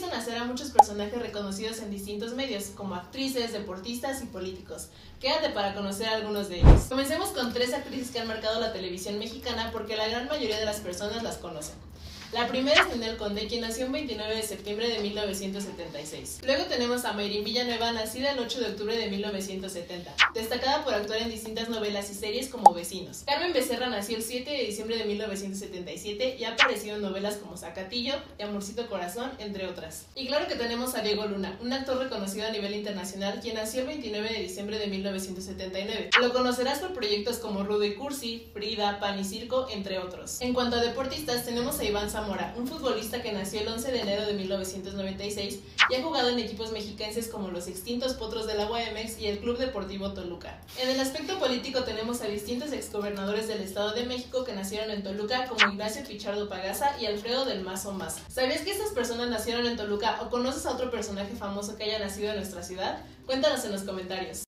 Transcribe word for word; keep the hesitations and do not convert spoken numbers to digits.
visto nacer a muchos personajes reconocidos en distintos medios, como actrices, deportistas y políticos. Quédate para conocer algunos de ellos. Comencemos con tres actrices que han marcado la televisión mexicana porque la gran mayoría de las personas las conocen. La primera es Daniel El Conde, quien nació el veintinueve de septiembre de mil novecientos setenta y seis. Luego tenemos a Mayrin Villanueva, nacida el ocho de octubre de mil novecientos setenta, destacada por actuar en distintas novelas y series como Vecinos. Carmen Becerra nació el siete de diciembre de mil novecientos setenta y siete y ha aparecido en novelas como Zacatillo y Amorcito Corazón, entre otras. Y claro que tenemos a Diego Luna, un actor reconocido a nivel internacional, quien nació el veintinueve de diciembre de mil novecientos setenta y nueve. Lo conocerás por proyectos como Rudo y Cursi, Frida, Pan y Circo, entre otros. En cuanto a deportistas, tenemos a Iván Zamora, un futbolista que nació el once de enero de mil novecientos noventa y seis y ha jugado en equipos mexiquenses como los extintos Potros de la U A M X y el Club Deportivo Toluca. En el aspecto político tenemos a distintos exgobernadores del Estado de México que nacieron en Toluca, como Ignacio Pichardo Pagaza y Alfredo del Mazo Maza. ¿Sabías que estas personas nacieron en Toluca o conoces a otro personaje famoso que haya nacido en nuestra ciudad? Cuéntanos en los comentarios.